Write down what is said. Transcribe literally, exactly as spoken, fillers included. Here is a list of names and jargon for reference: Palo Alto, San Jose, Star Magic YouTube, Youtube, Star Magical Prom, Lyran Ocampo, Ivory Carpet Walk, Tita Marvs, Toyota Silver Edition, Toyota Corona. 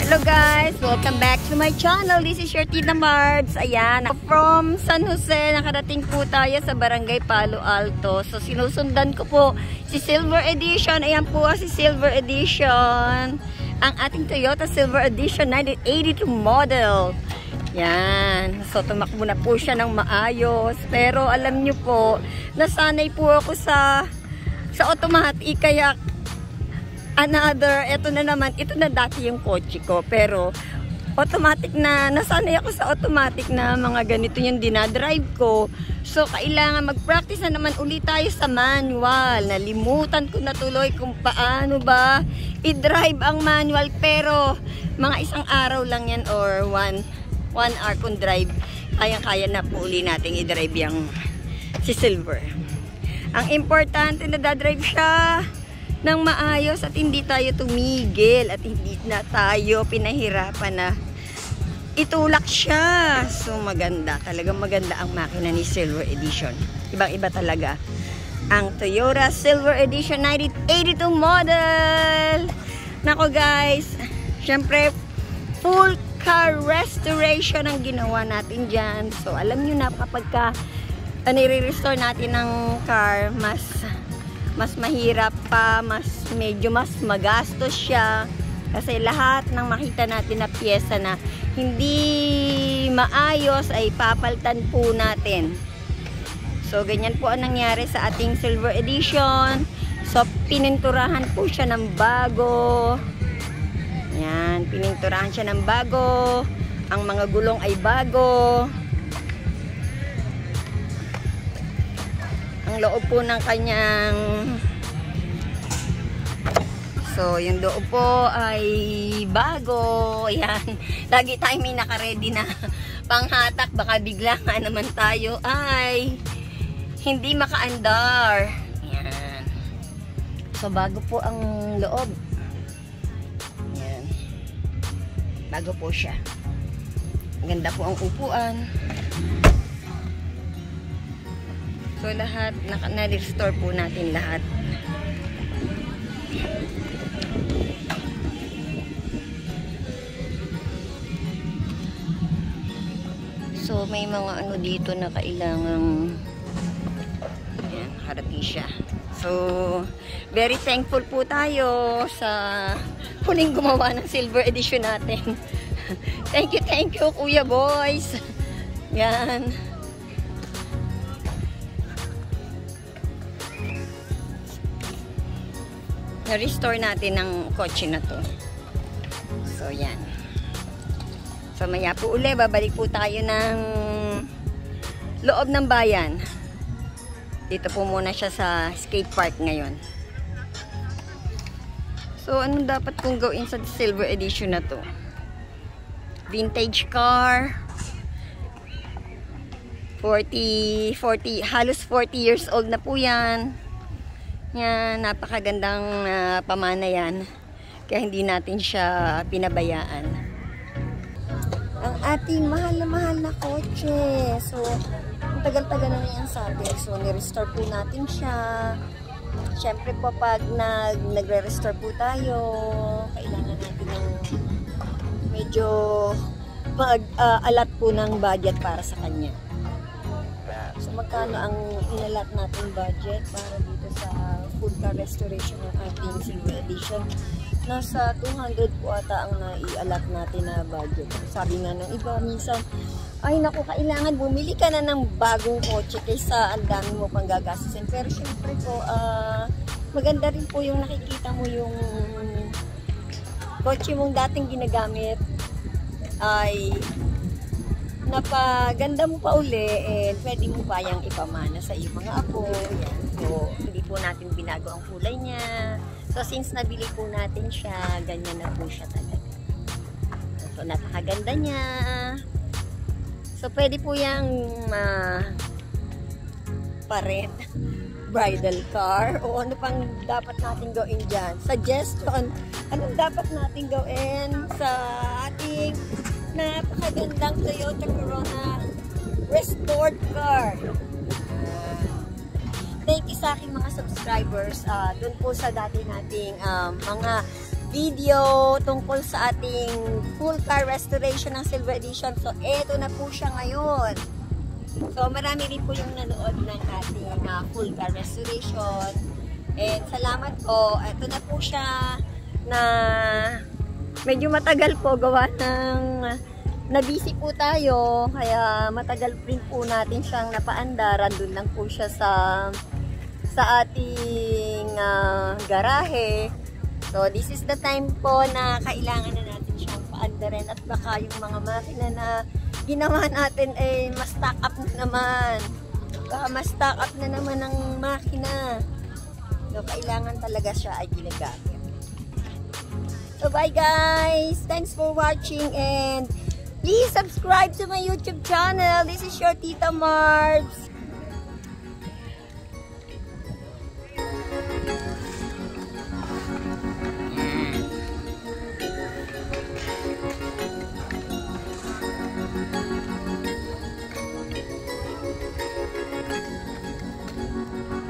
Hello guys! Welcome back to my channel. This is your Tita Marvs. Ayan, from San Jose, nakarating po tayo sa barangay Palo Alto. So, sinusundan ko po si Silver Edition. Ayan po si Silver Edition. Ang ating Toyota Silver Edition nineteen eighty-two model. Yan. So, tumakbo na po siya ng maayos. Pero, alam nyo po, nasanay po ako sa sa automatic. Kaya, another, ito na naman, ito na dati yung kotse ko, pero automatic na, nasanay ako sa automatic na mga ganito yung dinadrive ko. So, kailangan mag-practice na naman ulit tayo sa manual. Nalimutan ko na tuloy kung paano ba i-drive ang manual, pero mga isang araw lang yan or one, one hour kung drive, kayang-kaya na po uli natin i-drive yung si Silver. Ang importante na dadrive siya nang maayos at hindi tayo tumigil at hindi na tayo pinahirapan na itulak siya. So maganda, talagang maganda ang makina ni Silver Edition. Ibang-iba talaga ang Toyota Silver Edition nineteen eighty-two model. Nako guys, syempre full car restoration ang ginawa natin dyan. So alam nyo na kapag ka uh, nire-restore natin ang car, mas mas mahirap pa, mas medyo mas magastos siya kasi lahat ng makita natin na piyesa na hindi maayos ay papalitan po natin. So ganyan po ang nangyari sa ating Silver Edition. So pininturahan po siya ng bago. Yan, pininturahan siya ng bago. Ang mga gulong ay bago. Ang loob po ng kanyang, so yung loob po ay bago. Ayan, lagi tayo may nakaredy na panghatak, baka bigla nga naman tayo ay hindi makaandar. Ayan, so bago po ang loob. Ayan, bago po siya. Ganda po ang upuan. So lahat, na-restore po natin lahat. So may mga ano dito na kailangang, ayan, harapin siya. So very thankful po tayo sa huling gumawa ng Silver Edition natin. Thank you, thank you Kuya Boys. Yan. Na-restore natin ang kotse na to. So, yan. So, maya po uli, babalik po tayo ng loob ng bayan. Dito po muna siya sa skate park ngayon. So, anong dapat kong gawin sa Silver Edition na to? Vintage car. forty, forty, halos forty years old na po yan. Yan, napakagandang uh, pamana yan. Kaya hindi natin siya pinabayaan. Ang ating mahal na mahal na kotse. So, ang tagal-tagal na niya ang sabi. So, nirestore po natin siya. Siyempre po pag nag, nagre-restore po tayo, kailangan natin ng medyo mag-alat uh, po ng budget para sa kanya. So, magkano ang inalat natin budget para dito sa food car restoration ng ating Silver Edition? Nasa two hundred po ata ang naialat natin na budget. Sabi nga ng iba, minsan, ay naku, kailangan bumili ka na ng bagong kotse kaysa ang dami mo pang gagastusin. Pero syempre po, uh, maganda rin po yung nakikita mo yung kotse mong dating ginagamit ay napaganda mo pa uli, and pwede mo pa yung ipamana sa iyong mga apo. Yan po. Hindi po natin binago ang kulay niya. So, since nabili po natin siya, ganyan na po siya talaga. So, napakaganda niya. So, pwede po yung uh, parent bridal car o ano pang dapat natin gawin dyan. Suggestion, anong dapat natin gawin sa ating napakagandang Toyota Corona restored car. thank you sa aking mga subscribers uh, dun po sa dati nating um, mga video tungkol sa ating full car restoration ng Silver Edition. So, eto na po siya ngayon. So, marami rin po yung nanood ng ating uh, full car restoration. And salamat po. Eto na po siya na medyo matagal po gawa ng nabisi po tayo. Kaya matagal rin po natin siyang napaandaran. Doon lang po siya sa sa ating uh, garahe. So, this is the time po na kailangan na natin siyang paandarin at baka yung mga makina na ginawa natin ay eh, mas stock up na naman. Baka mas stock up na naman ang makina. So, kailangan talaga siya ay ginagamit. So, bye guys! Thanks for watching and please subscribe to my YouTube channel. This is your Tita Marvs.